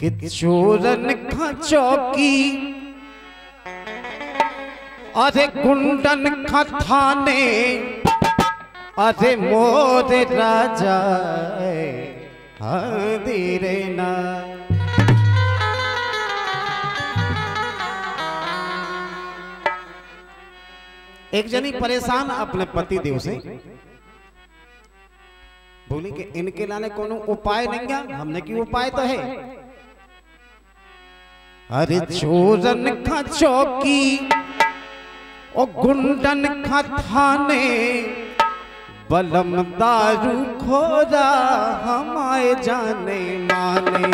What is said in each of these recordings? कि चोरन का चौकी अरे कुंडन का थाने अरे मोरे राजा हदीरे ना एक जनी परेशान अपने पति देव से बोली कि इनके लाने कोनो उपाय नहीं है। हमने की उपाय तो है। अरे चोरन का चौकी और गुंडन का थाने बलम दारू खोरा हमारे जाने माने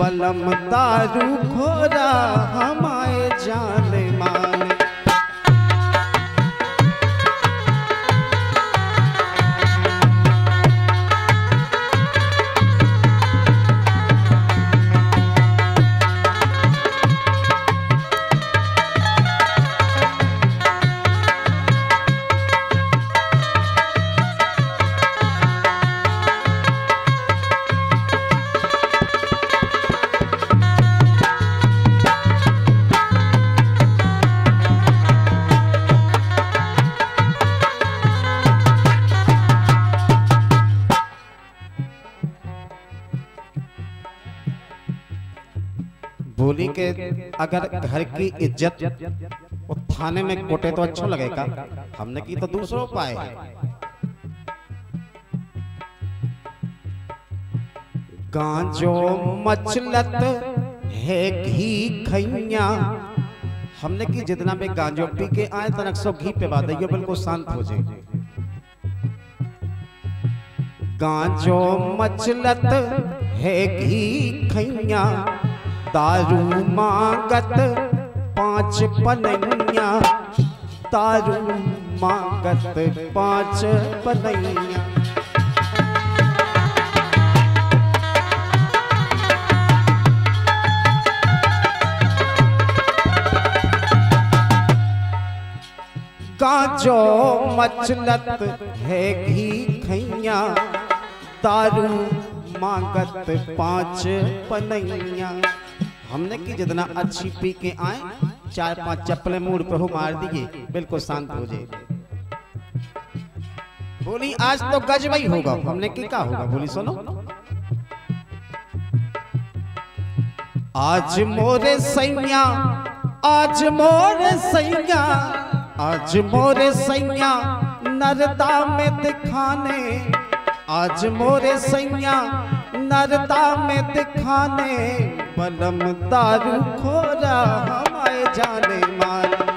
बलम दारू खोरा हमारे जाने माने। बोली के अगर घर की इज्जत और थाने में कोटे तो अच्छा लगेगा। हमने की तो दूसरा उपाय है। गांजो मचलत है घी खैया। हमने की जितना भी गांजो पी के आए तनक सो घी पे बात है बिल्कुल शांत हो जाए। गांजो मचलत है घी खैया दारू मांगत पांच पनैया दारू मांगत पांच पनैया। गांजो मचलत है घी खैया दारू मांगत पांच पनैया। हमने की जितना अच्छी पी के आए चार पांच चप्पलें मूड पर हो मार दिए बिल्कुल शांत हो जाए। बोली आज तो गजबई होगा। हमने की क्या होगा? बोली सुनो आज मोरे सैया आज मोरे सैया आज मोरे सैया नरता में दिखाने आज मोरे सैया नरता में दिखाने बलम दारू खोरा हमारे जाने माने।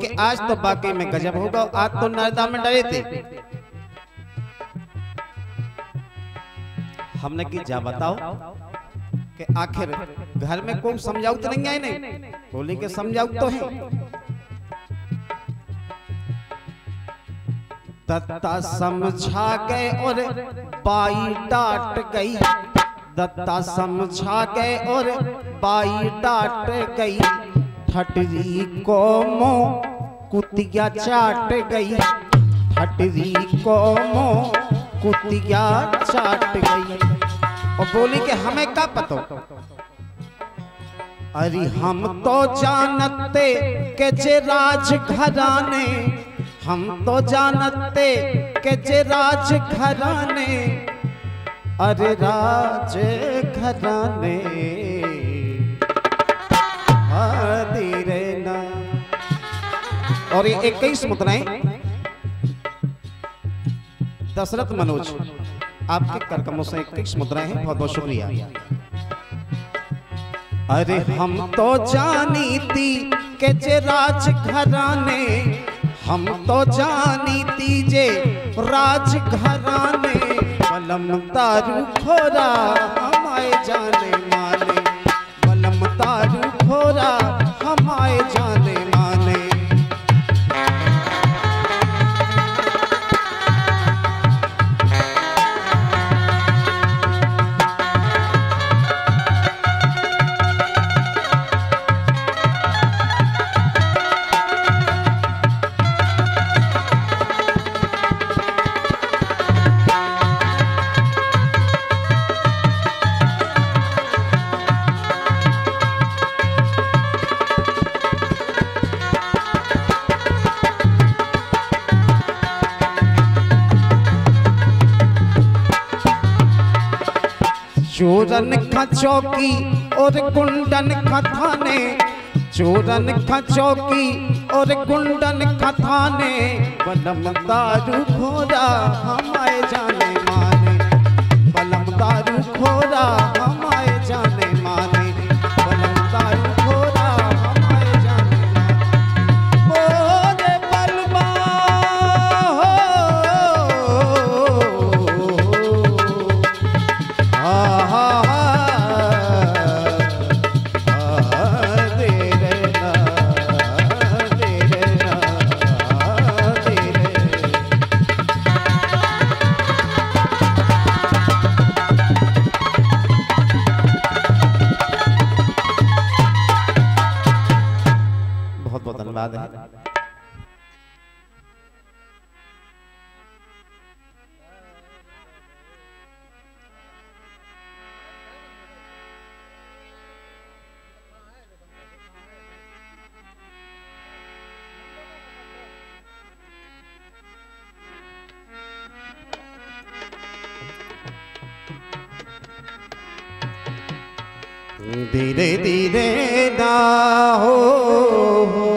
कि आज तो बाकी में गजब होगा। आज तो नर्दा में डरे थे। हमने की जा बताओ कि आखिर घर में कोई समझाऊ तो नहीं आए। नहीं बोली के समझाऊ तो है। दत्ता समझा गए और बाई डांट गई दत्ता समझा गए और बाई डांट गई ठटरी कोमो कुतिया चाट गई ठटरी कोमो कुतिया चाट गई। और बोली कि हमें क्या पता। अरे हम तो जानते के जे राज घराने हम तो जानते के जे राज घराने अरे राज घराने और ये 21 मुद्राएं दशरथ मनोज आपके करकमों से 21 मुद्राएं हैं। बहुत बहुत शुक्रिया। अरे हम तो जानी थी के जे राज घराने हम तो जानी थी जे राज घराने बलम तारू खोरा हमाए जाने माने, बलम तारू खोरा हमाए जाने माने। चोरन का चौकी और गुंडन का थाने, चोरन का चौकी और गुंडन का थाने, बलम दारू खोरा हमाए जाने माने, बलम दारू खोरा हमाए जाने माने, बलम दारू खोरा हमाए जाने माने। बोले बलमा हो धीरे धीरे ना हो।